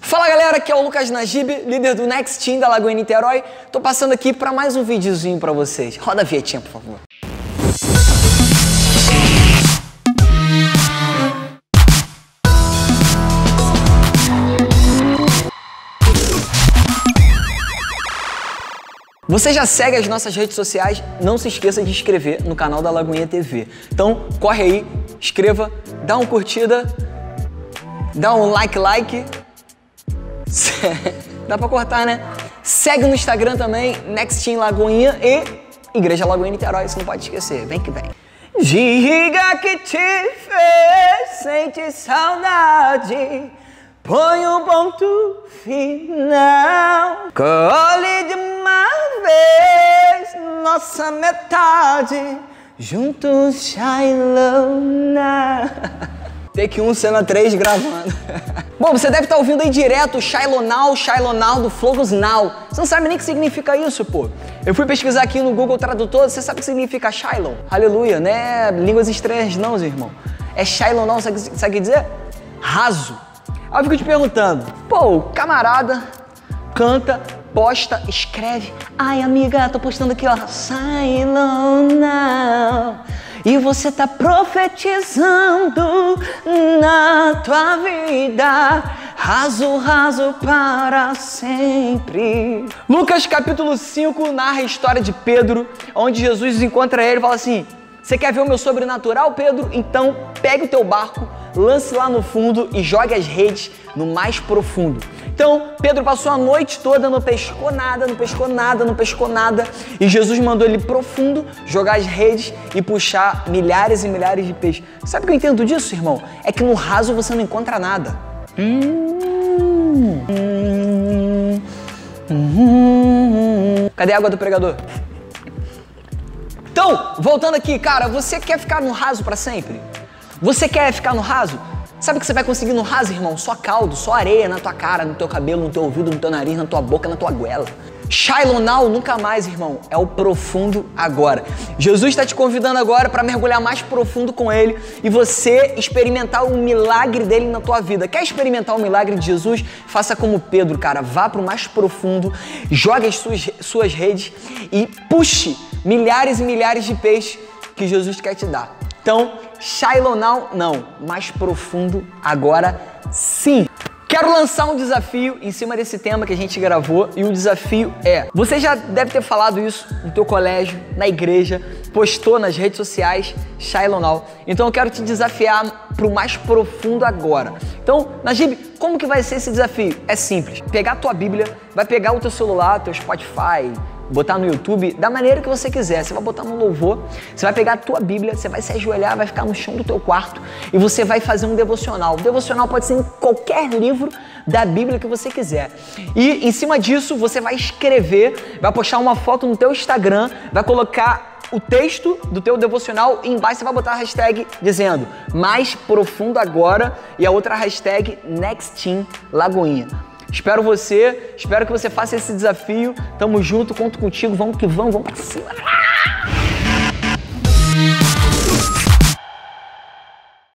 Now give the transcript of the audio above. Fala galera, aqui é o Lucas Najib, líder do Next Team da Lagoinha Niterói. Tô passando aqui para mais um videozinho para vocês. Roda a vinhetinha, por favor. Você já segue as nossas redes sociais? Não se esqueça de inscrever no canal da Lagoinha TV. Então, corre aí, inscreva, dá uma curtida, dá um like. Dá pra cortar, né? Segue no Instagram também, Nexteen Lagoinha e Igreja Lagoinha Niterói, você não pode esquecer, vem que vem. Diga que te fez sentir saudade, põe um ponto final. Colhe de uma vez nossa metade, juntos Shiloh Now. Take 1, cena 3, gravando. Bom, você deve estar ouvindo aí direto Shiloh Now do Focus Now. Você não sabe nem o que significa isso, pô. Eu fui pesquisar aqui no Google Tradutor, você sabe o que significa Shiloh? Aleluia, né? Línguas estranhas não, irmão. É Shiloh Now, sabe o que dizer? Raso. Aí eu fico te perguntando, pô, camarada, canta, posta, escreve. Ai, amiga, tô postando aqui, ó, Shiloh Now. E você tá profetizando na tua vida, raso para sempre. Lucas capítulo 5 narra a história de Pedro, onde Jesus encontra ele e fala assim: você quer ver o meu sobrenatural, Pedro? Então pegue o teu barco, lance lá no fundo e jogue as redes no mais profundo. Então Pedro passou a noite toda, não pescou nada, e Jesus mandou ele profundo jogar as redes e puxar milhares e milhares de peixes. Sabe o que eu entendo disso, irmão? É que no raso você não encontra nada. Cadê a água do pregador? Então, voltando aqui, cara, você quer ficar no raso para sempre? Você quer ficar no raso? Sabe o que você vai conseguir no raso, irmão? Só caldo, só areia na tua cara, no teu cabelo, no teu ouvido, no teu nariz, na tua boca, na tua goela. Shiloh Now nunca mais, irmão. É o profundo agora. Jesus está te convidando agora para mergulhar mais profundo com Ele e você experimentar o milagre dele na tua vida. Quer experimentar o milagre de Jesus? Faça como Pedro, cara. Vá para o mais profundo, jogue as suas redes e puxe milhares e milhares de peixes que Jesus quer te dar. Então, Shiloh Now, não. Mais profundo, agora sim. Quero lançar um desafio em cima desse tema que a gente gravou e o desafio é... Você já deve ter falado isso no teu colégio, na igreja, postou nas redes sociais, Shiloh Now. Então eu quero te desafiar pro mais profundo agora. Então, Najib, como que vai ser esse desafio? É simples. Pegar a tua Bíblia, vai pegar o teu celular, teu Spotify... botar no YouTube, da maneira que você quiser. Você vai botar no louvor, você vai pegar a tua Bíblia, você vai se ajoelhar, vai ficar no chão do teu quarto e você vai fazer um devocional. O devocional pode ser em qualquer livro da Bíblia que você quiser. E em cima disso, você vai escrever, vai postar uma foto no teu Instagram, vai colocar o texto do teu devocional e embaixo você vai botar a hashtag dizendo mais profundo agora e a outra hashtag Nexteen Lagoinha. Espero você, espero que você faça esse desafio. Tamo junto, conto contigo, vamos que vamos pra cima.